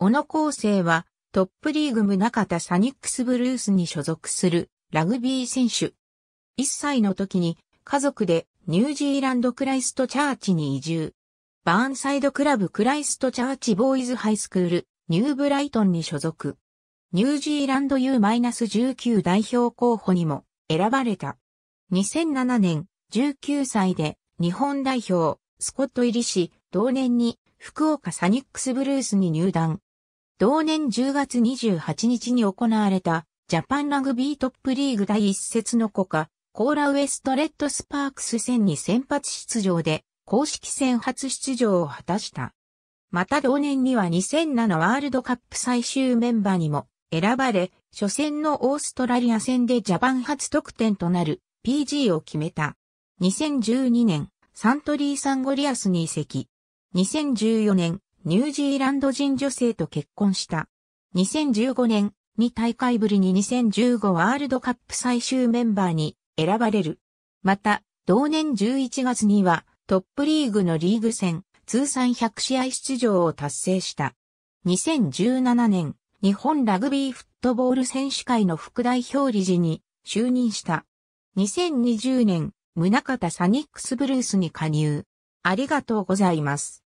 小野康生はトップリーグ宗像サニックスブルースに所属するラグビー選手。1歳の時に家族でニュージーランドクライストチャーチに移住。バーンサイドクラブクライストチャーチボーイズハイスクールニューブライトンに所属。ニュージーランド U-19 代表候補にも選ばれた。2007年19歳で日本代表スコット入りし、同年に福岡サニックスブルースに入団。同年10月28日に行われたジャパンラグビートップリーグ第1節のCOCAコーラウエストレッドスパークス戦に先発出場で公式戦初出場を果たした。また同年には2007ワールドカップ最終メンバーにも選ばれ、初戦のオーストラリア戦でジャパン初得点となる PG を決めた。2012年、サントリーサンゴリアスに移籍。2014年、ニュージーランド人女性と結婚した。2015年、2大会ぶりに2015ワールドカップ最終メンバーに選ばれる。また、同年11月にはトップリーグのリーグ戦、通算100試合出場を達成した。2017年、日本ラグビーフットボール選手会の副代表理事に就任した。2020年、宗像サニックスブルースに加入。ありがとうございます。